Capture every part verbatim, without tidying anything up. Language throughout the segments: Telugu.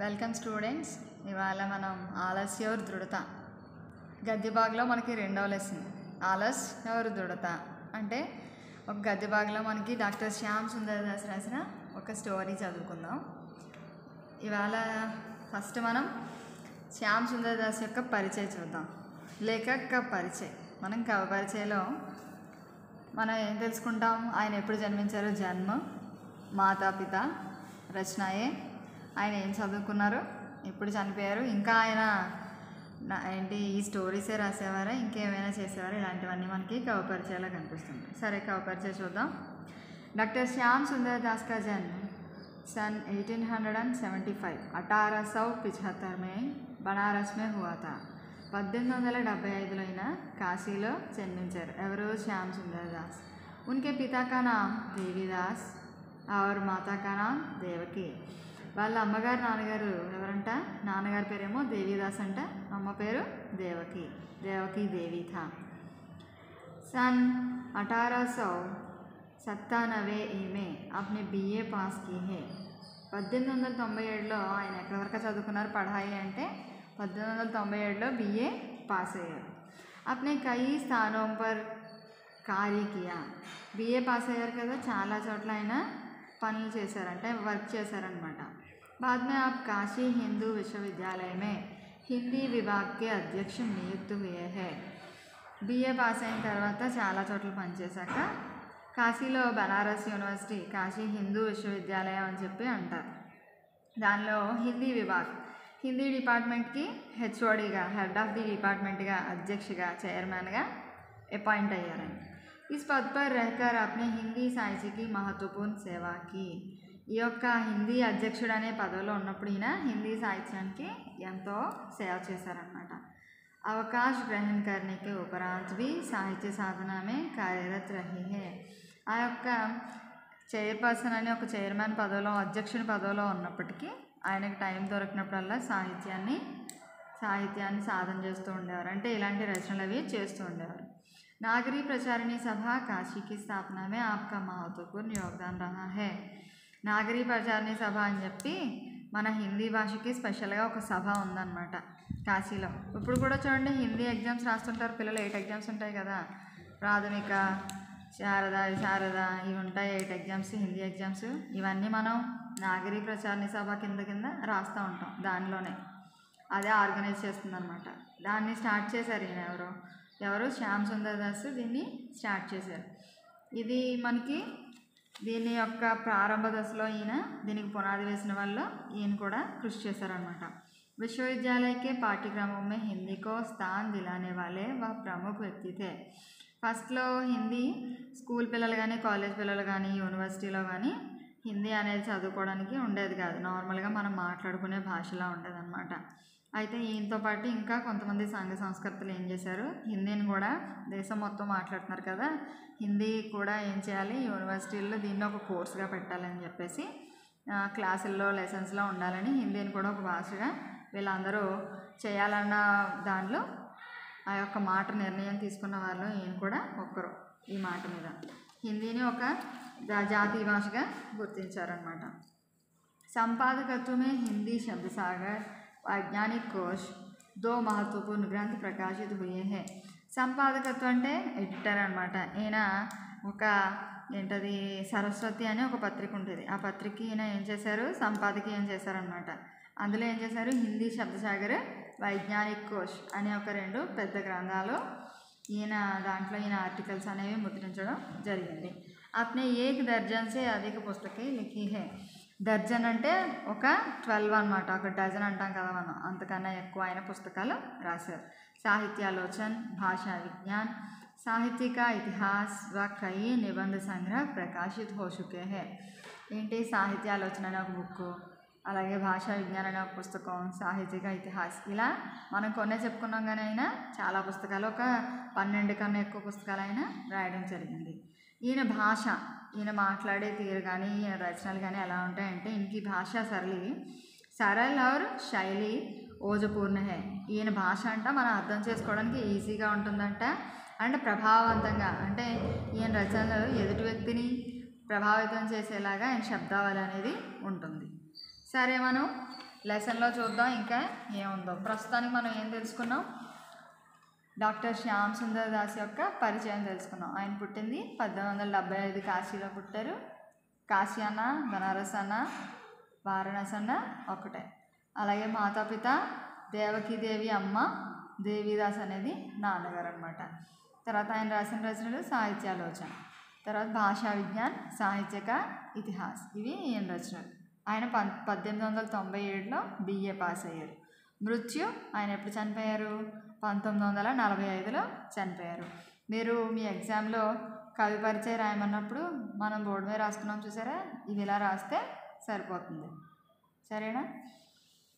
Welcome students. ఇవాళ మనం ఆలస్ ఎవరు దృఢత గద్య భాగంలో మనకి రెండవ లెసన్. ఆలస్ ఎవరు దృఢత అంటే ఒక గద్య భాగంలో మనకి డాక్టర్ శ్యామ్ సుందర్ దాస్ రాసిన ఒక స్టోరీ చదువుకుందాం. ఇవాళ ఫస్ట్ మనం శ్యామ్ సుందర్ దాస్ యొక్క పరిచయం చూద్దాం. లేఖక పరిచయం. మనం కవ పరిచయలో మనం ఏం తెలుసుకుంటాం? ఆయన ఎప్పుడు జన్మించారు, జన్మ, మాతాపిత, రచనయే, ఆయన ఏం చదువుకున్నారు, ఎప్పుడు చనిపోయారు, ఇంకా ఆయన ఏంటి ఈ స్టోరీసే రాసేవారా, ఇంకేమైనా చేసేవారా, ఇలాంటివన్నీ మనకి కవ పరిచయలా కనిపిస్తుంది. సరే, కవ పరిచయం చూద్దాం. డాక్టర్ శ్యామ్ సుందర్ दास का जन्म सन अठारह सौ पचहत्तर अठारह सौ पिछहत्तर में बनारस में हुआ था. अठारह सौ पचहत्तर में काशी में जन्मिंचार. एवरो श्याम सुंदर दास. उनके पिता का नाम देवीदास और माता का नाम देवकी. వాళ్ళ అమ్మగారు నాన్నగారు ఎవరంట? నాన్నగారి పేరేమో దేవిదాస్ అంట, అమ్మ పేరు దేవకి, దేవకి దేవి థా. सन अठारह सौ सत्तानवे में आपने बीए पास की है. पद्धन వందల తొంభై ఏడులో ఆయన ఎక్కడి వరకు చదువుకున్నారు? పఢాయి అంటే పద్దెనిమిది వందల తొంభై ఏడులో बीए पास అయ్యారు. आपने कई स्थानों पर कार्य किया. बीए पास అయ్యారు కదా, చాలా చోట్ల ఆయన పనులు చేశారంటే వర్క్ చేశారనమాట. बाद में आप काशी हिंदू विश्वविद्यालय में हिंदी विभाग के अध्यक्ष नियुक्त हुए हैं. बीए पास అయిన తర్వాత చాలా చోట్ల పనిచేశాక కాశీలో బనారస్ యూనివర్సిటీ, కాశీ హిందూ విశ్వవిద్యాలయం అని చెప్పి అంటారు. దానిలో హిందీ విభాగ్, హిందీ డిపార్ట్మెంట్కి హెచ్ఓడిగా, హెడ్ ఆఫ్ ది డిపార్टमेंटగా, అధ్యక్షుగా, చైర్మన్గా అపాయింట్ అయ్యారండి. इस पद पर रहकर आपने हिंदी साहित्य की महत्वपूर्ण सेवा की. ఈయొక్క హిందీ అధ్యక్షుడు అనే పదవిలో ఉన్నప్పుడు ఈయన హిందీ సాహిత్యానికి ఎంతో సేవ చేశారన్నమాట. అవకాశ గ్రహణ కర్ణికి ఉపరాంత్ भी సాహిత్య సాధనమే కార్యరత్ రహి హే. ఆ యొక్క చైర్పర్సన్ అనే ఒక చైర్మన్ పదవిలో, అధ్యక్షుడి పదవిలో ఉన్నప్పటికీ ఆయనకు టైం దొరికినప్పుడల్లా సాహిత్యాన్ని సాహిత్యాన్ని సాధన చేస్తూ ఉండేవారు. అంటే ఇలాంటి రచనలు అవి చేస్తూ ఉండేవారు. नागरी प्रचारिणी सभा काशी की स्थापना में आपका महत्वपूर्ण योगदान रहा है. नागरी प्रचारिणी सभा అని చెప్పి మన హిందీ భాషకి స్పెషల్గా ఒక సభ ఉందన్నమాట కాశీలో. ఇప్పుడు కూడా చూడండి, హిందీ ఎగ్జామ్స్ రాస్తుంటారు పిల్లలు. ఎయిట్ ఎగ్జామ్స్ ఉంటాయి కదా, ప్రాథమిక, శారద, విశారద, ఇవి ఉంటాయి ఎయిట్ ఎగ్జామ్స్ హిందీ ఎగ్జామ్స్. ఇవన్నీ మనం నాగరీ ప్రచారిణి సభ కింద కింద రాస్తూ ఉంటాం. దానిలోనే అదే ఆర్గనైజ్ చేస్తుందన్నమాట. దాన్ని స్టార్ట్ చేశారు ఈయన. ఎవరు ఎవరు శ్యామ్ సుందర్ దాస్ దీన్ని స్టార్ట్ చేశారు. ఇది మనకి దీని యొక్క ప్రారంభ దశలో ఈయన దీనికి పునాది వేసిన వాళ్ళు ఈయన కూడా కృషి చేశారనమాట. విశ్वविद्यालय పాఠ్యక్రమం में హిందీ को స్థాన్ దిలానే వాలే వ ప్రముఖ వ్యక్తి థే. ఫస్ట్లో హిందీ స్కూల్ పిల్లలు కానీ, కాలేజ్ పిల్లలు కానీ, యూనివర్సిటీలో కానీ హిందీ అనేది చదువుకోవడానికి ఉండేది కాదు. నార్మల్గా మనం మాట్లాడుకునే భాషలా ఉండేదన్నమాట. అయితే ఈయనతో పాటు ఇంకా కొంతమంది సంఘ సంస్కర్తలు ఏం చేశారు, హిందీని కూడా దేశం మొత్తం మాట్లాడుతున్నారు కదా, హిందీ కూడా ఏం చేయాలి, యూనివర్సిటీల్లో దీన్ని ఒక కోర్సుగా పెట్టాలని చెప్పేసి, క్లాసుల్లో లెసన్స్లో ఉండాలని హిందీని కూడా ఒక భాషగా వీళ్ళందరూ చేయాలన్న దానిలో ఆ యొక్క మాట నిర్ణయం తీసుకున్న వాళ్ళు ఈయన కూడా ఒక్కరు. ఈ మాట మీద హిందీని ఒక జాతీయ భాషగా గుర్తించారనమాట. సంపాదకత్వమే హిందీ శబ్దసాగర్ वैज्ञानिक कोश दो महत्वपूर्ण ग्रंथ प्रकाशित हुए हैं. संपादकत्व अंटे एडिटर अन्नमाट. ईयన ఒక ఏంటది సరస్వతి అనే ఒక పత్రిక ఉంటుంది. ఆ పత్రిక ఈయన ఏం చేశారు, సంపాదకీయం చేశారనమాట. అందులో ఏం చేశారు, హిందీ శబ్దసాగర్, వైజ్ఞానిక్ కోష్ అనే ఒక రెండు పెద్ద గ్రంథాలు ఈయన దాంట్లో ఈయన ఆర్టికల్స్ అనేవి ముద్రించడం జరిగింది. आपने एक दर्जन से अधिक पुस्तकें लिखी हैं. దర్జన్ అంటే ఒక ట్వెల్వ్ అనమాట, ఒక డజన్ అంటాం కదా మనం. అంతకన్నా ఎక్కువ ఆయన పుస్తకాలు రాశారు. సాహిత్యాలోచన్, భాషా విజ్ఞాన్, సాహిత్యక ఇతిహాస్ వ కయి నిబంధ సంగ్రహ ప్రకాశిత్ హో చుకే హే. ఏంటి సాహిత్యాలోచన అనే ఒక బుక్కు, అలాగే భాషా విజ్ఞానం అనే ఒక పుస్తకం, సాహిత్యక ఇతిహాస్, ఇలా మనం కొన్నే చెప్పుకున్నాం కానీ ఆయన చాలా పుస్తకాలు, ఒక పన్నెండు కన్నా ఎక్కువ పుస్తకాలు ఆయన రాయడం జరిగింది. ఈయన భాష, ఈయన మాట్లాడే తీరు కానీ, ఈయన రచనలు కానీ ఎలా ఉంటాయంటే, ఈయనకి భాష సరళి సరళ और శైలి ఓజపూర్ణ హే. ఈయన భాష అంట మనం అర్థం చేసుకోవడానికి ఈజీగా ఉంటుందంట, అండ్ ప్రభావవంతంగా, అంటే ఈయన రచనలు ఎదుటి వ్యక్తిని ప్రభావితం చేసేలాగా ఆయన శబ్దావళి అనేది ఉంటుంది. సరే, మనం లెసన్ లో చూద్దాం ఇంకా ఏముందో. ప్రస్తుతానికి మనం ఏం తెలుసుకున్నాం, డాక్టర్ శ్యామ్ సుందర్ దాస్ యొక్క పరిచయం తెలుసుకున్నాం. ఆయన పుట్టింది పద్దెనిమిది వందల డెబ్బై ఐదు కాశీలో పుట్టారు. కాశీ అన్న, బనారస్ అన్న, వారణాసి అన్న ఒకటే. అలాగే మాతాపిత దేవకీదేవి, అమ్మ దేవిదాస్ అనేది నాన్నగారు అనమాట. తర్వాత ఆయన రాసిన రచనలు సాహిత్యాలోచన, తర్వాత భాషా విజ్ఞాన్, సాహిత్యక ఇతిహాస్, ఇవి ఈయన రచనలు. ఆయన పం పద్దెనిమిది వందల తొంభై ఏడులో బిఏ పాస్ అయ్యారు. మృత్యు, ఆయన ఎప్పుడు చనిపోయారు, పంతొమ్మిది వందల నలభై ఐదులో చనిపోయారు. మీరు మీ ఎగ్జామ్లో కవి పరిచయం రాయమన్నప్పుడు మనం బోర్డు మీద రాసుకున్నాం చూసారా, ఇవి ఇలా రాస్తే సరిపోతుంది, సరేనా?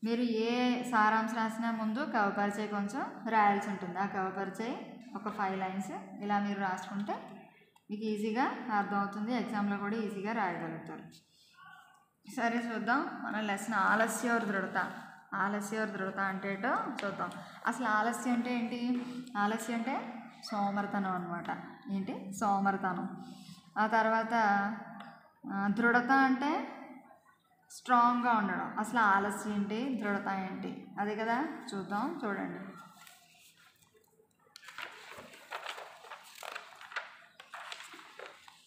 మీరు ఏ సారాంశం రాసినా ముందు కవి పరిచయం కొంచెం రాయాల్సి ఉంటుంది. ఆ కవి పరిచయం ఒక ఫైవ్ లైన్స్ ఇలా మీరు రాసుకుంటే మీకు ఈజీగా అర్థమవుతుంది, ఎగ్జామ్లో కూడా ఈజీగా రాయగలుగుతారు. సరే చూద్దాం మన లెసన్ ఆలస్యోర్ దృఢత. ఆలస్యోర్ దృఢత అంటే ఏంటో చూద్దాం. అసలు ఆలస్యం అంటే ఏంటి? ఆలస్యం అంటే సోమరితనం అనమాట. ఏంటి? సోమరితనం. ఆ తర్వాత దృఢత అంటే స్ట్రాంగ్గా ఉండడం. అసలు ఆలస్యం ఏంటి, దృఢత ఏంటి అదే కదా చూద్దాం. చూడండి,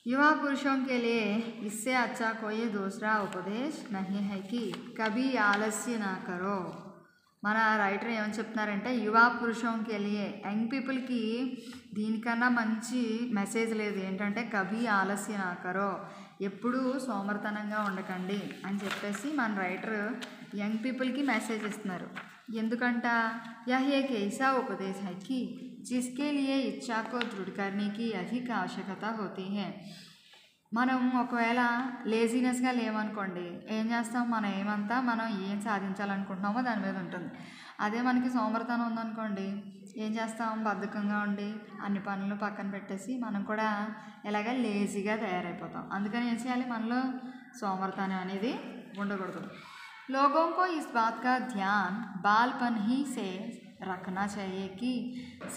युवा पुरुषों के लिए इससे अच्छा कोई दूसरा उपदेश नहीं है कि कभी आलस्य ना करो. మన రైటర్ ఏమని చెప్తున్నారంటే, యువా పురుషంకి వెళ్ళే యంగ్ పీపుల్కి దీనికన్నా మంచి మెసేజ్ లేదు. ఏంటంటే కభీ ఆలస్య నాకరో, ఎప్పుడూ సోమరితనంగా ఉండకండి అని చెప్పేసి మన రైటర్ యంగ్ పీపుల్కి మెసేజ్ ఇస్తున్నారు. ఎందుకంట యహ్యే కేసా ఉపదేశ్ హైకి జిస్కే లియే ఇచ్చాకో దృఢకర్ణికి అధిక ఆవశ్యకత హోతీ హే. మనం ఒకవేళ లేజినెస్గా లేవనుకోండి, ఏం చేస్తాం, మన ఏమంతా మనం ఏం సాధించాలనుకుంటున్నామో దాని మీద ఉంటుంది. అదే మనకి సోమరితనం ఉందనుకోండి, ఏం చేస్తాం, బద్ధకంగా ఉండి అన్ని పనులు పక్కన పెట్టేసి మనం కూడా ఇలాగ లేజీగా తయారైపోతాం. అందుకని ఏం చేయాలి, మనలో సోమరితనం అనేది ఉండకూడదు. లోగోంకో ఈ బాత్ కా ధ్యాన్ బాల్పన్ హీ సే రఖనా చాయే కి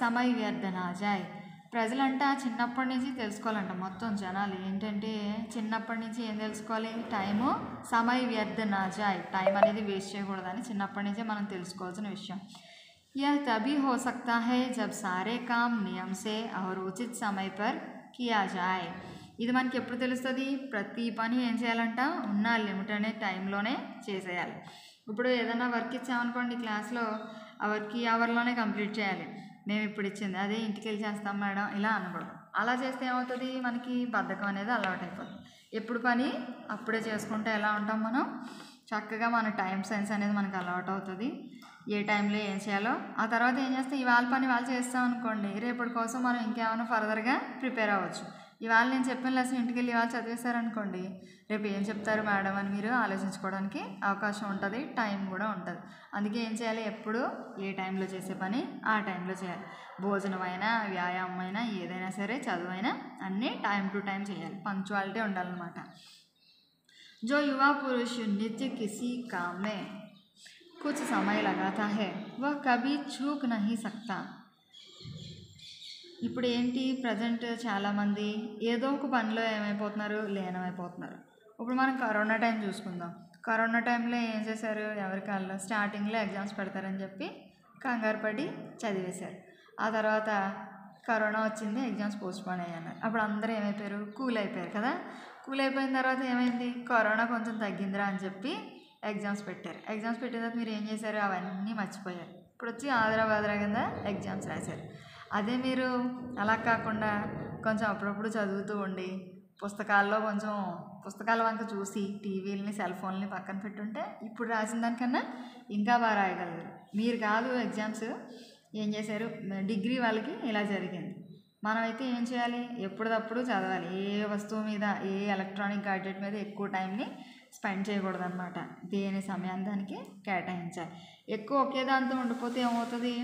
సమయ వ్యర్థ నా జాయ్. ప్రజలంటే చిన్నప్పటి నుంచి తెలుసుకోవాలంట మొత్తం జనాలు. ఏంటంటే చిన్నప్పటి నుంచి ఏం తెలుసుకోవాలి, టైము సమయ వ్యర్థ నా జాయ్, టైం అనేది వేస్ట్ చేయకూడదని చిన్నప్పటి నుంచే మనం తెలుసుకోవాల్సిన విషయం. యహ్ తబీ హో సక్తా హై జబ్ సారే కామ్ నియమ్ సే ఔర్ ఉచిత్ సమయ పర్ కియా జాయ్. ఇది మనకి ఎప్పుడు తెలుస్తుంది, ప్రతి పని ఏం చేయాలంట, ఉన్న లిమిట్ అనే టైంలోనే చేసేయాలి. ఇప్పుడు ఏదైనా వర్క్ ఇచ్చామనుకోండి క్లాస్లో, ఆ వర్క్ ఈ అవర్లోనే కంప్లీట్ చేయాలి, మేము ఇప్పుడు ఇచ్చింది అదే ఇంటికి వెళ్ళి చేస్తాం మేడం ఇలా అనకూడదు. అలా చేస్తే ఏమవుతుంది, మనకి బద్ధకం అనేది అలవాటు అయిపోతుంది. ఎప్పుడు పని అప్పుడే చేసుకుంటే ఎలా ఉంటాం మనం, చక్కగా మన టైం సెన్స్ అనేది మనకు అలవాటు అవుతుంది, ఏ టైంలో ఏం చేయాలో. ఆ తర్వాత ఏం చేస్తే ఇవాళ పని వాళ్ళు చేస్తాం అనుకోండి, రేపటి కోసం మనం ఇంకేమైనా ఫర్దర్గా ప్రిపేర్ అవ్వచ్చు. ఇవాళ నేను చెప్పిన లెసన్ ఇంటికి వెళ్ళి ఇవాళ చదివేశారనుకోండి, రేపు ఏం చెప్తారు మేడం అని మీరు ఆలోచించుకోవడానికి అవకాశం ఉంటుంది, టైం కూడా ఉంటుంది. అందుకే ఏం చేయాలి, ఎప్పుడు ఏ టైంలో చేసే పని ఆ టైంలో చేయాలి. భోజనం అయినా, వ్యాయామం అయినా, ఏదైనా సరే, చదువు అయినా అన్నీ టైం టు టైం చేయాలి. పంక్చువాలిటీ ఉండాలన్నమాట. జో యువ పురుష్ నిత్య కిసి కామే कुछ समय लगाता है वह कभी चूक नहीं सकता. ఇప్పుడు ఏంటి, ప్రజెంట్ చాలామంది ఏదో ఒక పనిలో ఏమైపోతున్నారు, లేనమైపోతున్నారు. ఇప్పుడు మనం కరోనా టైం చూసుకుందాం. కరోనా టైంలో ఏం చేశారు, ఎవరికాళ్ళలో స్టార్టింగ్లో ఎగ్జామ్స్ పెడతారని చెప్పి కంగారు పడి చదివేశారు. ఆ తర్వాత కరోనా వచ్చింది, ఎగ్జామ్స్ పోస్ట్పోన్ అయ్యారు. అప్పుడు అందరూ ఏమైపోయారు, కూల్ అయిపోయారు కదా. కూల్ అయిపోయిన తర్వాత ఏమైంది, కరోనా కొంచెం తగ్గిందిరా అని చెప్పి ఎగ్జామ్స్ పెట్టారు. ఎగ్జామ్స్ పెట్టిన తర్వాత మీరు ఏం చేశారు, అవన్నీ మర్చిపోయారు. ఇప్పుడు వచ్చి ఆదరా బాదరా కింద ఎగ్జామ్స్ రాశారు. అదే మీరు అలా కాకుండా కొంచెం అప్పుడప్పుడు చదువుతూ ఉండి, పుస్తకాల్లో కొంచెం పుస్తకాల వంక చూసి, టీవీలని సెల్ ఫోన్ని పక్కన పెట్టుంటే ఇప్పుడు రాసిన దానికన్నా ఇంకా బాగా రాయగలరు. మీరు కాదు ఎగ్జామ్స్ ఏం చేశారు, డిగ్రీ వాళ్ళకి ఇలా జరిగింది. మనమైతే ఏం చేయాలి, ఎప్పుడప్పుడు చదవాలి. ఏ వస్తువు మీద, ఏ ఎలక్ట్రానిక్ గాడ్జెట్ మీద ఎక్కువ టైంని స్పెండ్ చేయకూడదు అనమాట. దేని సమయాన్ని దానికి కేటాయించాలి. ఎక్కువ ఒకే దాంతో ఉండిపోతే ఏమవుతుంది,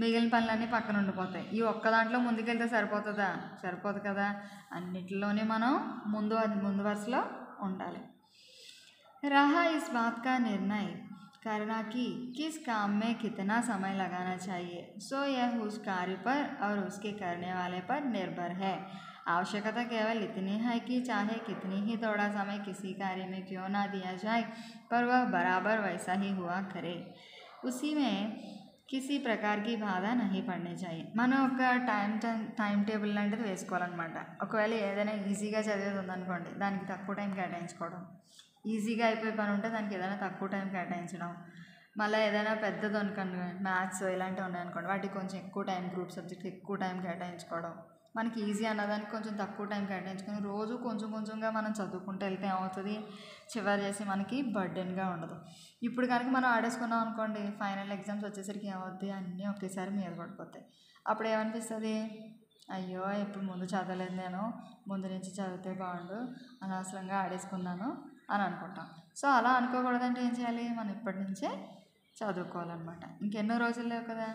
మిగిలిన పనులన్నీ పక్కన ఉండిపోతాయి. ఈ ఒక్క దాంట్లో ముందుకెళ్తే సరిపోతుందా, సరిపోదు కదా. అన్నిటిలోనే మనం ముందు ముందు వరుసలో ఉండాలి. రహా ఇస్ బాత్ కా నిర్ణయ్ करना कि किस काम में कितना समय लगाना चाहिए सो यह उस कार्य पर और उसके करने वाले पर निर्भर है. आवश्यकता केवल इतनी है कि चाहे कितनी ही थोड़ा समय किसी कार्य में क्यों ना दिया जाए, पर वह बराबर वैसा ही हुआ करे, उसी में किसी प्रकार की बाधा नहीं पड़नी चाहिए। मन टाइम टाइम टेबल अंटे वेसुकोवालन्नमाट। एदैना ईजीगा चदिवेदि दानिकि तक्कुव टाइम केटायिंचुकोवडं, ईजीगा अयिपोये पनि उंटे दानिकि एदैना तक्कुव टाइम केटायिंचडं, మళ్ళీ ఏదైనా పెద్దది అనుకోండి మ్యాథ్స్ ఇలాంటివి ఉన్నాయనుకోండి వాటికి కొంచెం ఎక్కువ టైం, గ్రూప్ సబ్జెక్ట్ ఎక్కువ టైం కేటాయించుకోవడం, మనకి ఈజీ అన్నదానికి కొంచెం తక్కువ టైం కేటాయించుకొని రోజు కొంచెం కొంచెంగా మనం చదువుకుంటూ వెళ్తే ఏమవుతుంది, చివరి చేసి మనకి బర్డెన్గా ఉండదు। ఇప్పుడు కనుక మనం ఆడేసుకున్నాం అనుకోండి ఫైనల్ ఎగ్జామ్స్ వచ్చేసరికి ఏమవుద్ది, అన్నీ ఒకేసారి మీద పడిపోతాయి। అప్పుడు ఏమనిపిస్తుంది, అయ్యో ఇప్పుడు ముందు చదవలేదు, నేను ముందు నుంచి చదివితే బాగుండు, అనవసరంగా ఆడేసుకున్నాను అని అనుకుంటాం। సో అలా అనుకోకూడదంటే ఏం చేయాలి, మనం ఇప్పటి నుంచే చదువుకోవాలన్నమాట, ఇంకెన్నో రోజుల్లో కదా।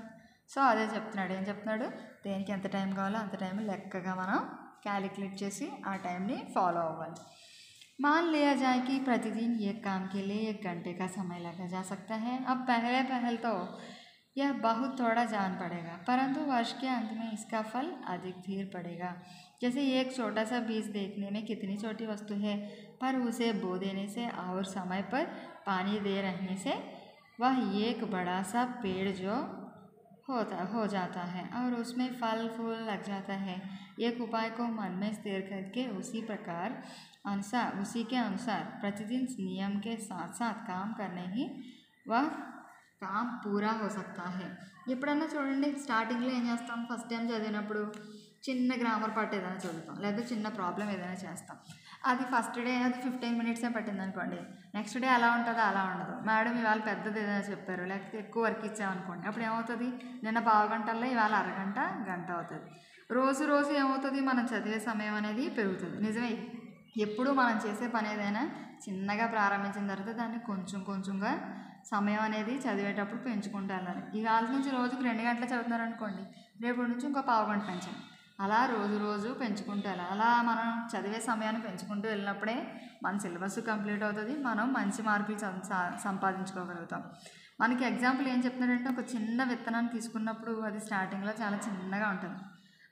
సో అదే చెప్తున్నాడు, ఏం చెప్తున్నాడు, దేనికి ఎంత టైం కావాలో అంత టైం లెక్కగా మనం క్యాలిక్యులేట్ చేసి ఆ టైంని ఫాలో అవ్వాలి। मान लिया जाए कि प्रतिदिन एक काम के लिए एक घंटे का समय लगा जा सकता है। अब पहले पहल तो यह बहुत थोड़ा जान पड़ेगा, परंतु वर्ष के अंत में इसका फल अधिक धीर पड़ेगा। जैसे एक छोटा सा बीज देखने में कितनी छोटी वस्तु है, पर उसे बो देने से और समय पर पानी दे रहने से वह एक बड़ा सा पेड़ जो होता हो जाता है और उसमें फल फूल लग जाता है। एक उपाय को मन में स्थिर करके उसी प्रकार अनुसार उसी के अनुसार प्रतिदिन नियम के साथ साथ काम करने ही वह काम पूरा हो सकता है। ఎప్పుడన్నా చూడండి, స్టార్టింగ్లో ఏం చేస్తాం, ఫస్ట్ టైం చదివినప్పుడు చిన్న గ్రామర్ పార్ట్ ఏదైనా చదువుతాం, లేదా చిన్న ప్రాబ్లం ఏదైనా చేస్తాం, అది ఫస్ట్ డే అది ఫిఫ్టీన్ మినిట్సే పట్టింది అనుకోండి, నెక్స్ట్ డే అలా ఉంటుందో అలా ఉండదు। మేడం ఇవాళ పెద్దది ఏదైనా చెప్పారు, లేకపోతే ఎక్కువ వర్క్ ఇచ్చామనుకోండి, అప్పుడు ఏమవుతుంది, నిన్న పావు గంటల్లో ఇవాళ అరగంట గంట అవుతుంది। రోజు రోజు ఏమవుతుంది, మనం చదివే సమయం అనేది పెరుగుతుంది। నిజమే, ఎప్పుడు మనం చేసే పని ఏదైనా చిన్నగా ప్రారంభించిన తర్వాత దాన్ని కొంచెం కొంచెంగా సమయం అనేది చదివేటప్పుడు పెంచుకుంటూ వెళ్ళాలి। ఇవాళ నుంచి రోజుకి రెండు గంటలు చదువుతున్నారనుకోండి, రేపటి నుంచి ఇంకో పావు గంట పెంచాలి, అలా రోజు రోజు పెంచుకుంటూ వెళ్ళాలి। అలా మనం చదివే సమయాన్ని పెంచుకుంటూ వెళ్ళినప్పుడే మన సిలబస్ కంప్లీట్ అవుతుంది, మనం మంచి మార్కులు సంపాదించుకోగలుగుతాం। మనకి ఎగ్జాంపుల్ ఏం చెప్తున్నారంటే, ఒక చిన్న విత్తనాన్ని తీసుకున్నప్పుడు అది స్టార్టింగ్లో చాలా చిన్నగా ఉంటుంది।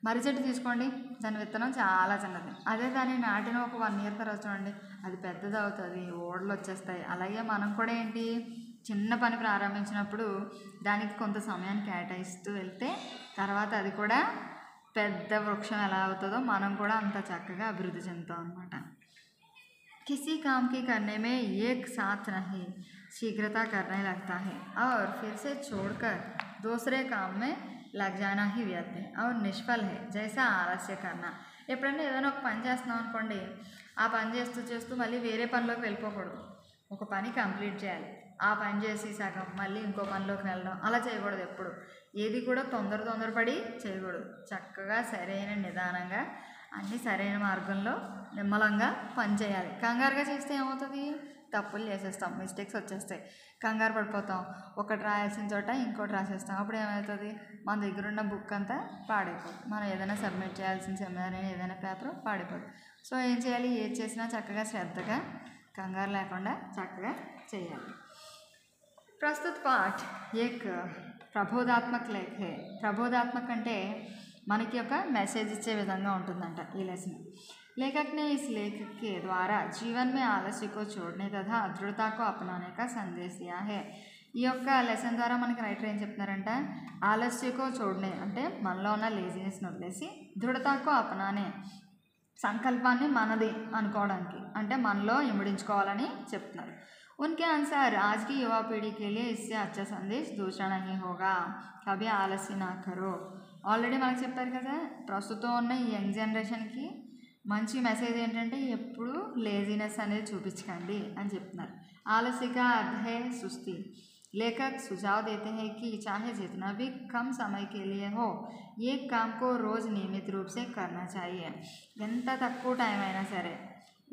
మర్రి చెట్టు తీసుకోండి, దాని విత్తనం చాలా చిన్నది, అదే దాన్ని నాటిన ఒక వన్ ఇయర్ తర్వాత చూడండి అది పెద్దది అవుతుంది, ఓడలు వచ్చేస్తాయి। అలాగే మనం కూడా ఏంటి, చిన్న పని ప్రారంభించినప్పుడు దానికి కొంత సమయాన్ని కేటాయిస్తూ వెళ్తే తర్వాత అది కూడా పెద్ద వృక్షం ఎలా అవుతుందో మనం కూడా అంత చక్కగా అభివృద్ధి చెందుతాం అన్నమాట। किसी काम के करने में एक साथ नहीं शीघ्रता करने लगता है और फिर से छोड़कर दूसरे काम में लग जाना ही व्यर्थ है और निष्फल है। जैसा आलस्य करना, ఎప్పుడైనా ఏదైనా ఒక పని చేస్తున్నాం అనుకోండి, ఆ పని చేస్తూ చేస్తూ మళ్ళీ వేరే పనిలోకి వెళ్ళిపోకూడదు, ఒక పని కంప్లీట్ చేయాలి, ఆ పని చేసి సగం మళ్ళీ ఇంకో పనిలోకి వెళ్ళడం అలా చేయకూడదు। ఎప్పుడు ఏది కూడా తొందర తొందరపడి చేయకూడదు, చక్కగా సరైన నిదానంగా అన్నీ సరైన మార్గంలో నిమ్మలంగా పనిచేయాలి। కంగారుగా చేస్తే ఏమవుతుంది, తప్పులు చేసేస్తాం, మిస్టేక్స్ వచ్చేస్తాయి, కంగారు పడిపోతాం, ఒకటి రాయాల్సిన చోట ఇంకోటి రాసేస్తాం, అప్పుడు ఏమవుతుంది మన దగ్గర ఉన్న బుక్ అంతా పాడైపోతుంది, మనం ఏదైనా సబ్మిట్ చేయాల్సిన సెమినార్ అయినా ఏదైనా పేపర్ పాడైపోతుంది। సో ఏం చేయాలి, ఏది చేసినా చక్కగా శ్రద్ధగా కంగారు లేకుండా చక్కగా చేయాలి। प्रस्तुत पाठ एक प्रबोधात्मक लेख है। प्रबोधात्मक अंटे मन की मैसेज इच्छे विधा उ लेसन। लेखक ने इस लेख के द्वारा जीवन में आलस्य को छोड़ने तथा दृढ़ता को अपनाने का संदेश दिया है। यह लेसन द्वारा मन की राइटर एम चेप्तुन्नारंटे आलस्य को छोड़ने अंटे मनलो उन्न लेजीनेस नु वदिलेसी दृढ़ता को अपनाने संकल्पान्नि मनदि अनुकोवडानिकि अंटे मनलो इमडिंचुकोवालनि चेप्तुन्नारु। उनके अनुसार आज की युवा पीढ़ी के लिए इससे अच्छा संदेश दूसरा नहीं होगा। कभी आलस्य ना करो। ऑलरेडी मैं चेप्पारु कदा, प्रस्तुत उन्न यंग जनरेशन की మంచి మెసేజ్ ఏంటంటే ఎప్పుడు లేజినెస్ అనేది చూపించకండి అని చెప్తున్నారు। आलस्य का अर्थ है सुस्ती। लेखक सुझाव देते हैं कि चाहे जितना भी कम समय के लिए हो, एक काम को रोज़ नियमित रूप से करना चाहिए। ఎంత తక్కువ టైం అయినా సరే,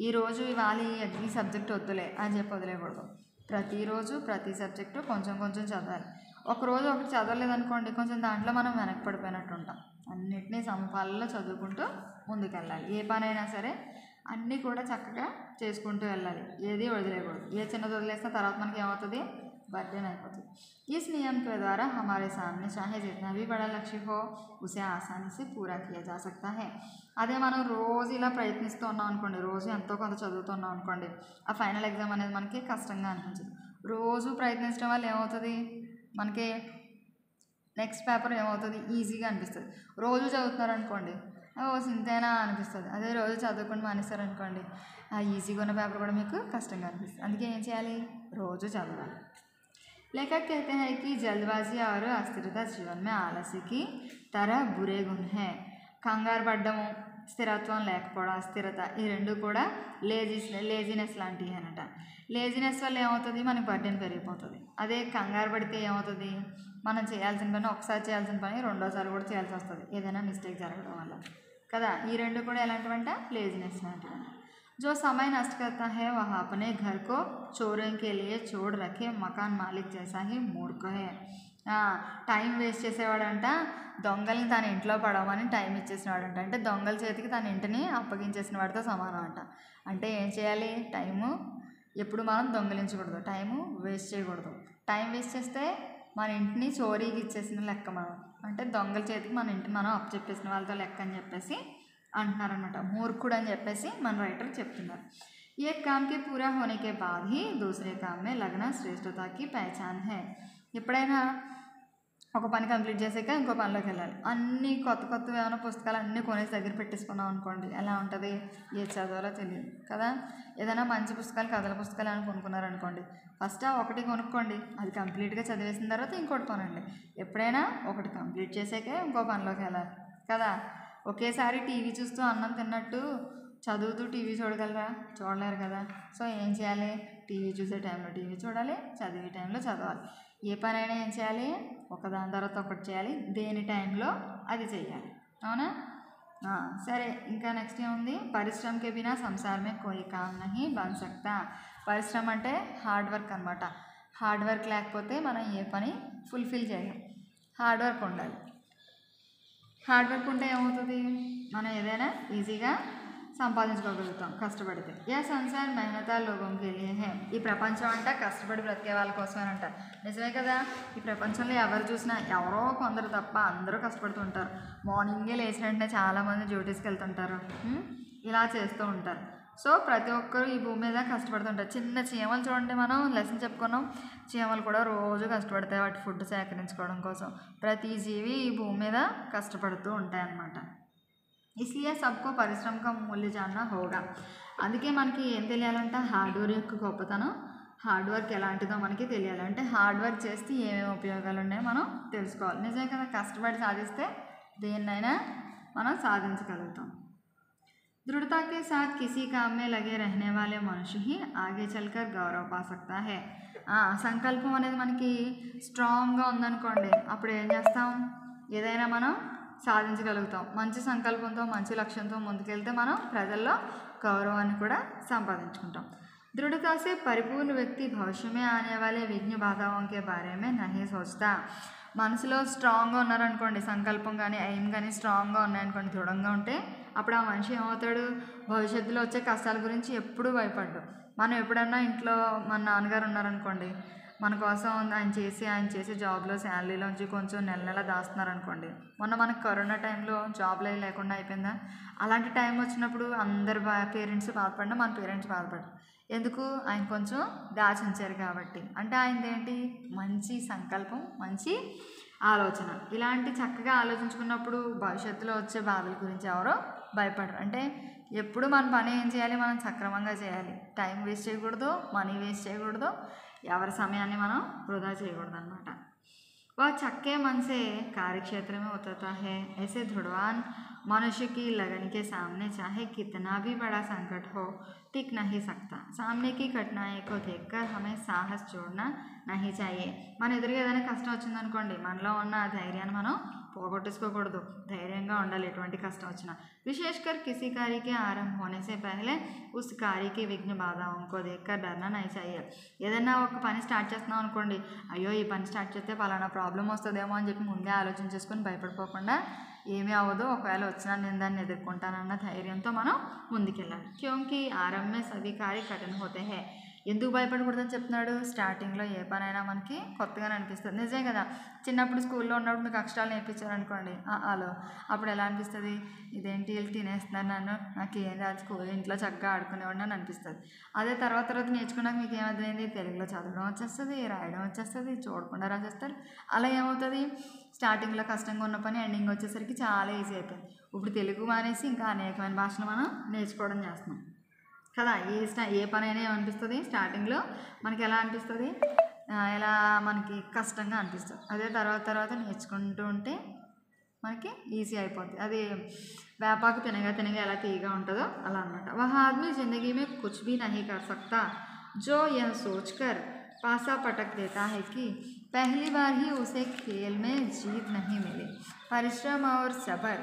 ఈరోజు ఇవాళ ఈ సబ్జెక్ట్ వద్దులే అని చెప్పి వదిలేకూడదు। ప్రతిరోజు ప్రతి సబ్జెక్టు కొంచెం కొంచెం చదవాలి। ఒకరోజు ఒకటి చదవలేదనుకోండి, కొంచెం దాంట్లో మనం వెనకపడిపోయినట్టు ఉంటాం। అన్నిటినీ సమపాలలో చదువుకుంటూ ముందుకెళ్ళాలి। ఏ పనైనా సరే అన్నీ కూడా చక్కగా చేసుకుంటూ వెళ్ళాలి, ఏది వదిలేకూడదు। ఏ చిన్నది వదిలేస్తే తర్వాత మనకి ఏమవుతుంది, बाध्य नहीं होती। इस नियम के द्वारा हमारे सामने चाहे जितना भी बड़ा लक्ष्य हो उसे आसानी से पूरा किया जा सकता है। అదే మనం రోజు ఇలా ప్రయత్నిస్తూ ఉన్నాం అనుకోండి, రోజు ఎంతో కొంత చదువుతున్నాం అనుకోండి, ఆ ఫైనల్ ఎగ్జామ్ అనేది మనకి కష్టంగా అనిపించదు। రోజు ప్రయత్నించడం వల్ల ఏమవుతుంది, మనకి నెక్స్ట్ పేపర్ ఏమవుతుంది, ఈజీగా అనిపిస్తుంది। రోజు చదువుతున్నారు అనుకోండి, ఓ సింతేనా అనిపిస్తుంది। అదే రోజు చదువుకొని మానేశారనుకోండి, ఆ ఈజీగా ఉన్న పేపర్ కూడా మీకు కష్టంగా అనిపిస్తుంది। అందుకే ఏం చేయాలి, రోజు చదవాలి। लेखक कहते हैं कि जल्दबाजी और अस्थिरता जीवन में आलस्य की तरह बुरे गुण हैं। कंगार पड़ों, स्थिरत्वं लेकपोवडं, अस्थिरता ई रेंडू कूडा लेजीस लेजीनेस लांटिवि अन्नट। लेजीनेस वल्ल एमवुतदि, मनकि बर्डन पेरिगिपोतदि। अदे कंगार पड़िते एमवुतदि, మనం చేయాల్సిన పని ఒకసారి చేయాల్సిన పని రెండోసారి కూడా చేయాల్సి వస్తుంది, ఏదైనా మిస్టేక్ జరగడం వల్ల కదా। ఈ రెండు కూడా ఎలాంటివంటే లేజినెస్ లాంటివంట। जो समय नष्ट करता है वह अपने घर को चोरों के लिए छोड़ रखे मकान मालिक जैसा ही मूर्ख है। टाइम वेस्ट చేసేవాడంట, దొంగల్ని తన ఇంట్లో పడవని టైం ఇచ్చేసినవాడంట। అంటే దొంగల చేతికి తన ఇంటిని అప్పగించేసిన వాడితో సమానం అంట। అంటే ఏం చేయాలి, టైము ఎప్పుడు మనం దొంగలించకూడదు, టైము వేస్ట్ చేయకూడదు। టైం వేస్ట్ చేస్తే మన ఇంటిని చోరీకి ఇచ్చేసిన లెక్క మనం, అంటే దొంగల చేతికి మన ఇంటిని మనం అప్పచెప్పేసిన వాళ్ళతో లెక్క అని చెప్పేసి అంటున్నారన్నమాట। మూర్ఖుడు అని చెప్పేసి మన రైటర్ చెప్తున్నారు। एक काम के पूरा होने के बाद ही दूसरे काम में लगना श्रेष्ठता की पहचान है। ఎప్పుడైనా ఒక పని కంప్లీట్ చేసాక ఇంకో పనిలోకి వెళ్ళాలి। అన్ని కొత్త కొత్తవి ఏమైనా పుస్తకాలు అన్నీ కొనేసి దగ్గర పెట్టేసుకున్నాం అనుకోండి, ఎలా ఉంటుంది, ఏ చదవాలో తెలియదు కదా। ఏదైనా మంచి పుస్తకాలు కథల పుస్తకాలు అని కొనుక్కున్నారనుకోండి, ఫస్ట్ ఆ ఒకటి కొనుక్కోండి, అది కంప్లీట్గా చదివేసిన తర్వాత ఇంకోటి కొనండి। ఎప్పుడైనా ఒకటి కంప్లీట్ చేసాకే ఇంకో పనిలోకి వెళ్ళాలి కదా। ఒకేసారి టీవీ చూస్తూ అన్నం తిన్నట్టు చదువుతూ టీవీ చూడగలరా, చూడలేరు కదా। సో ఏం చేయాలి, టీవీ చూసే టైంలో టీవీ చూడాలి, చదివే టైంలో చదవాలి। ఏ పనైనా ఏం చేయాలి, ఒకదాని తర్వాత ఒకటి చేయాలి, దేని టైంలో అది చేయాలి, అవునా। సరే, ఇంకా నెక్స్ట్ ఏముంది, పరిశ్రమకే బినా సంసారమే కోయి కామ్ నహీ బన్ సక్తా। పరిశ్రమ అంటే హార్డ్ వర్క్ అనమాట। హార్డ్ వర్క్ లేకపోతే మనం ఏ పని ఫుల్ఫిల్ చేయలేం। హార్డ్ వర్క్ ఉండాలి। హార్డ్ వర్క్ ఉంటే ఏమవుతుంది, మనం ఏదైనా ఈజీగా సంపాదించుకోగలుగుతాం కష్టపడితే। యా సంసార్ మెహనతా లోగం కే లియే హై। ఈ ప్రపంచం అంట కష్టపడి బ్రతికే వాళ్ళ కోసమేనంట, నిజమే కదా। ఈ ప్రపంచంలో ఎవరు చూసినా ఎవరో కొందరు తప్ప అందరూ కష్టపడుతూ ఉంటారు। మార్నింగే లేచినట్టే చాలామంది డ్యూటీస్కి వెళ్తుంటారు, ఇలా చేస్తూ ఉంటారు। సో ప్రతి ఒక్కరూ ఈ భూమి మీద కష్టపడుతుంటారు। చిన్న చీమలు చూడండి, మనం లెసన్ చెప్పుకున్నాం, చీమలు కూడా రోజు కష్టపడతాయి వాటి ఫుడ్ సేకరించుకోవడం కోసం। ప్రతి జీవి ఈ భూమి మీద కష్టపడుతూ ఉంటాయి అన్నమాట। इसलिए सबको परिश्रम का मूल्य जानना होगा। అందుకే మనకి ఏం తెలియాలంటే హార్డ్ వర్క్ యొక్క గొప్పతనం, హార్డ్ వర్క్ ఎలాంటిదో మనకి తెలియాలి। అంటే హార్డ్ వర్క్ చేస్తే ఏమేమి ఉపయోగాలు ఉన్నాయో మనం తెలుసుకోవాలి, నిజమే కదా। కష్టపడి సాధిస్తే దేన్నైనా మనం సాధించగలుగుతాం। दृढ़ता के साथ किसी काम में लगे रहने वाले मनुष्य ही आगे चलकर गौरव पा सकता है। సంకల్పం అనేది మనకి స్ట్రాంగ్గా ఉందనుకోండి, అప్పుడు ఏం చేస్తాం, ఏదైనా మనం సాధించగలుగుతాం। మంచి సంకల్పంతో మంచి లక్ష్యంతో ముందుకెళ్తే మనం ప్రజల్లో గౌరవాన్ని కూడా సంపాదించుకుంటాం। దృఢతాసే పరిపూర్ణ వ్యక్తి భవిష్యమే ఆనే వాళ్ళే విఘ్న బాధావంకే బారేమే నహీ సోచతా। మనసులో స్ట్రాంగ్గా ఉన్నారనుకోండి, సంకల్పం కానీ ఎయిమ్ కానీ స్ట్రాంగ్గా ఉన్నాయనుకోండి, దృఢంగా ఉంటే అప్పుడు ఆ మనిషి ఏమవుతాడు, భవిష్యత్తులో వచ్చే కష్టాల గురించి ఎప్పుడూ భయపడ్డు। మనం ఎప్పుడన్నా ఇంట్లో మన నాన్నగారు ఉన్నారనుకోండి, మన కోసం ఆయన చేసి ఆయన చేసే జాబ్లో శాలరీలోంచి కొంచెం నెల నెల దాస్తున్నారనుకోండి। మొన్న మనకు కరోనా టైంలో జాబ్లు అవి లేకుండా అయిపోయిందా, అలాంటి టైం వచ్చినప్పుడు అందరు బా పేరెంట్స్ బాధపడినా మన పేరెంట్స్ బాధపడరు, ఎందుకు, ఆయన కొంచెం దాచించారు కాబట్టి। అంటే ఆయనదేంటి, మంచి సంకల్పం, మంచి ఆలోచన। ఇలాంటి చక్కగా ఆలోచించుకున్నప్పుడు భవిష్యత్తులో వచ్చే బాధల గురించి ఎవరో భయపడరు। అంటే ఎప్పుడు మన పని ఏం చేయాలి, మనం సక్రమంగా చేయాలి, టైం వేస్ట్ చేయకూడదు, మనీ వేస్ట్ చేయకూడదు, ఎవరి సమయాన్ని మనం వృధా చేయకూడదు అనమాట। వా చక్కే మనసే కార్యక్షేత్రమే ఉతరతా హే। ऐसे दृढ़वान मनुष्य की लगन के सामने चाहे कितना भी बड़ा संकट हो टिक नहीं सकता। सामने की कठिनाई को देखकर हमें साहस जोड़ना नहीं चाहिए। మన ఎదురుగా ఏదైనా కష్టం వచ్చిందనుకోండి, మనలో ఉన్న ధైర్యాన్ని మనం పోగొట్టుకోకూడదు, ధైర్యంగా ఉండాలి ఎటువంటి కష్టం వచ్చినా। విశేషకర్ కిసీ కార్యకి ఆరంభం హోనేసే పహలే ఉస్ కార్యకి విఘ్న బాధాంకో దేక్కర్ డర్నా నహీ చాహియే। ఏదైనా ఒక పని స్టార్ట్ చేస్తున్నాం అనుకోండి, అయ్యో ఈ పని స్టార్ట్ చేస్తే పలానా ప్రాబ్లం వస్తుందేమో అని చెప్పి ముందే ఆలోచన చేసుకొని భయపడిపోకుండా, ఏమీ అవ్వదు, ఒకవేళ వచ్చినా నేను దాన్ని ఎదుర్కొంటానన్న ధైర్యంతో మనం ముందుకెళ్ళాలి। క్యూంకి ఆరంభమే సభీ కార్య కఠిన హోతే హై। ఎందుకు భయపడకూడదని చెప్తున్నాడు. స్టార్టింగ్లో ఏ పనైనా మనకి కొత్తగానే అనిపిస్తుంది, నిజమే కదా. చిన్నప్పుడు స్కూల్లో ఉన్నప్పుడు మీకు అక్షరాలు నేర్పించారు అనుకోండి, అలో అప్పుడు ఎలా అనిపిస్తుంది, ఇదేంటి వీళ్ళు తినేస్తున్నాను నన్ను, నాకు ఏం రాదు, ఇంట్లో చక్కగా ఆడుకునేవాడిని అని అనిపిస్తుంది. అదే తర్వాత తర్వాత నేర్చుకున్నాక మీకు ఏమర్థమైంది, తెలుగులో చదవడం వచ్చేస్తుంది, రాయడం వచ్చేస్తుంది, చూడకుండా రాసేస్తారు. అలా ఏమవుతుంది, స్టార్టింగ్లో కష్టంగా ఉన్న పని ఎండింగ్ వచ్చేసరికి చాలా ఈజీ అయిపోయింది. ఇప్పుడు తెలుగు మానేసి ఇంకా అనేకమైన భాషను మనం నేర్చుకోవడం చేస్తున్నాం కదా. ఏ స్టా ఏ పనైనా ఏమనిపిస్తుంది, స్టార్టింగ్లో మనకి ఎలా అనిపిస్తుంది, ఎలా మనకి కష్టంగా అనిపిస్తుంది. అదే తర్వాత తర్వాత నేర్చుకుంటూ ఉంటే మనకి ఈజీ అయిపోతుంది. అది వేపాకు తినగా తినగా ఎలా తీయగా ఉంటుందో అలా అనమాట. వహ ఆద్మీ జిందగీ మే కుచ్ భీ నహీ కర్ సక్తా జో యహ సోచ్ కర్ पासा पटक देता है कि पहली बार ही उसे खेल में जीत नहीं मिले। परिश्रम और सबर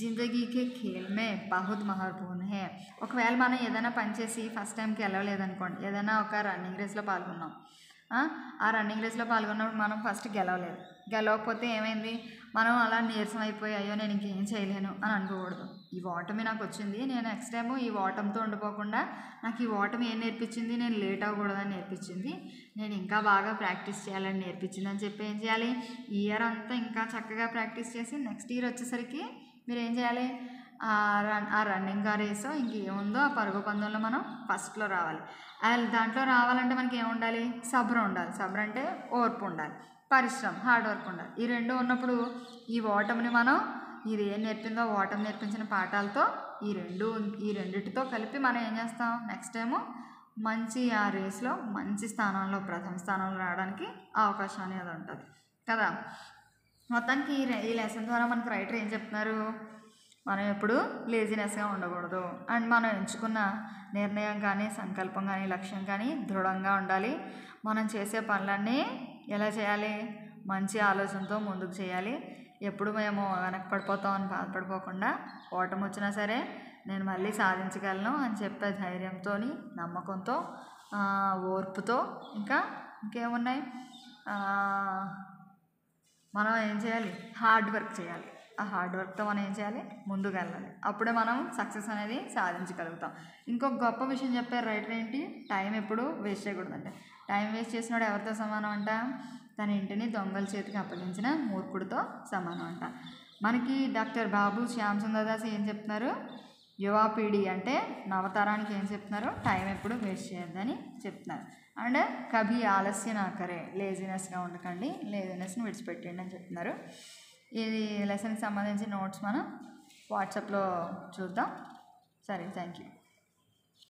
जिंदगी के खेल में बहुत महत्वपूर्ण है। ఒకవేళ మనం ఏదైనా పని చేసి ఫస్ట్ టైంకి గెలవలేదనుకోండి, ఏదైనా ఒక రన్నింగ్ రేస్లో పాల్గొన్నాం, ఆ రన్నింగ్ రేస్లో పాల్గొన్నప్పుడు మనం ఫస్ట్ గెలవలేదు, గెలవకపోతే ఏమైంది, మనం అలా నీరసం అయిపోయి అయ్యో నేను ఇంకేం చేయలేను అని అనుకోకూడదు. ఈ ఓటమి నాకు వచ్చింది, నేను నెక్స్ట్ టైము ఈ ఓటమితో ఉండిపోకుండా నాకు ఈ ఓటమి ఏం నేర్పించింది, నేను లేట్ అవ్వకూడదని నేర్పించింది, నేను ఇంకా బాగా ప్రాక్టీస్ చేయాలని నేర్పించింది అని చెప్పి ఏం చేయాలి, ఇయర్ అంతా ఇంకా చక్కగా ప్రాక్టీస్ చేసి నెక్స్ట్ ఇయర్ వచ్చేసరికి మీరు ఏం చేయాలి, రన్ ఆ రన్నింగ్ రేసో ఇంకేముందో ఆ పరుగు పందెంలో మనం ఫస్ట్లో రావాలి. దాంట్లో రావాలంటే మనకి ఏముండాలి, సబ్రం ఉండాలి. సబ్రం అంటే ఓర్పు ఉండాలి, పరిశ్రమ హార్డ్ వర్క్ ఉండాలి. ఈ రెండు ఉన్నప్పుడు ఈ ఓటమిని మనం ఇది ఏం నేర్పిందో ఓటమి నేర్పించిన పాఠాలతో ఈ రెండు ఈ రెండిటితో కలిపి మనం ఏం చేస్తాం, నెక్స్ట్ టైము మంచి ఆ రేస్లో మంచి స్థానంలో ప్రథమ స్థానంలో రావడానికి అవకాశం అనేది ఉంటుంది కదా. మొత్తానికి ఈ ఈ లెసన్ ద్వారా మనకు రైటర్ ఏం చెప్తున్నారు, మనం ఎప్పుడు లేజినెస్గా ఉండకూడదు, అండ్ మనం ఎంచుకున్న నిర్ణయం కానీ సంకల్పం కానీ లక్ష్యం కానీ దృఢంగా ఉండాలి. మనం చేసే పనులన్నీ ఎలా చేయాలి, మంచి ఆలోచనతో ముందుకు చేయాలి. ఎప్పుడు మేము వెనక్కి పడిపోతాం అని బాధపడిపోకుండా, ఓటమి వచ్చినా సరే నేను మళ్ళీ సాధించగలను అని చెప్పే ధైర్యంతో, నమ్మకంతో, ఓర్పుతో, ఇంకా ఇంకేమున్నాయి, మనం ఏం చేయాలి, హార్డ్ వర్క్ చేయాలి. ఆ హార్డ్ వర్క్తో మనం ఏం చేయాలి, ముందుకు వెళ్ళాలి. అప్పుడే మనం సక్సెస్ అనేది సాధించగలుగుతాం. ఇంకొక గొప్ప విషయం చెప్పారు రైటర్ ఏంటి, టైం ఎప్పుడు వేస్ట్ చేయకూడదంటే, టైం వేస్ట్ చేసినప్పుడు ఎవరితో సమానం అంట, తన ఇంటిని దొంగల చేతికి అప్పగించిన మూర్ఖుడితో సమానం అంట. మనకి డాక్టర్ బాబు శ్యామ్ సుందర్ దాస్ ఏం చెప్తున్నారు, యువ పీడి అంటే నవతరానికి ఏం చెప్తున్నారు, టైం ఎప్పుడు వేస్ట్ చేయొద్దని చెప్తున్నారు. అండ్ కభీ ఆలస్యం ఆకరే, లేజినెస్గా ఉండకండి, లేజినెస్ని విడిచిపెట్టండి అని చెప్తున్నారు. ఇది లెసన్కి సంబంధించిన నోట్స్ మనం వాట్సాప్లో చూద్దాం. సరే, థ్యాంక్ యూ.